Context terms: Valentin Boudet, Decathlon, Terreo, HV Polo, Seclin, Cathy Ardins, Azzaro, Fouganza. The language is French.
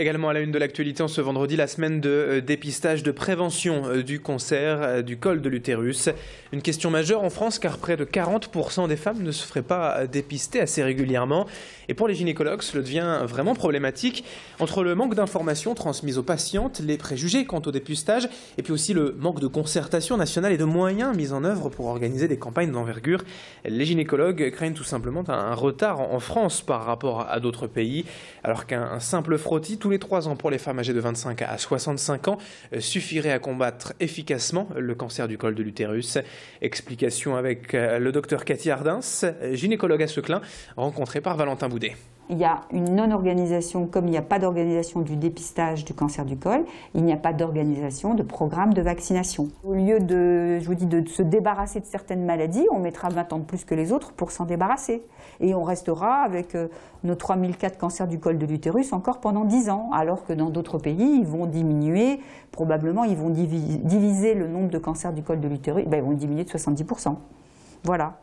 Également à la une de l'actualité en ce vendredi, la semaine de dépistage de prévention du cancer du col de l'utérus. Une question majeure en France car près de 40% des femmes ne se feraient pas dépister assez régulièrement. Et pour les gynécologues, cela devient vraiment problématique. Entre le manque d'informations transmises aux patientes, les préjugés quant au dépistage et puis aussi le manque de concertation nationale et de moyens mis en œuvre pour organiser des campagnes d'envergure, les gynécologues craignent tout simplement un retard en France par rapport à d'autres pays, alors qu'un simple frottis tous les 3 ans pour les femmes âgées de 25 à 65 ans suffirait à combattre efficacement le cancer du col de l'utérus. Explication avec le docteur Cathy Ardins, gynécologue à Seclin, rencontrée par Valentin Boudet. Il y a une non-organisation, comme il n'y a pas d'organisation du dépistage du cancer du col, il n'y a pas d'organisation de programme de vaccination. Au lieu de, je vous dis, de se débarrasser de certaines maladies, on mettra 20 ans de plus que les autres pour s'en débarrasser. Et on restera avec nos 3000 cas de cancer du col de l'utérus encore pendant 10 ans, alors que dans d'autres pays, ils vont diminuer, probablement ils vont diviser le nombre de cancers du col de l'utérus, ben, ils vont diminuer de 70%. Voilà.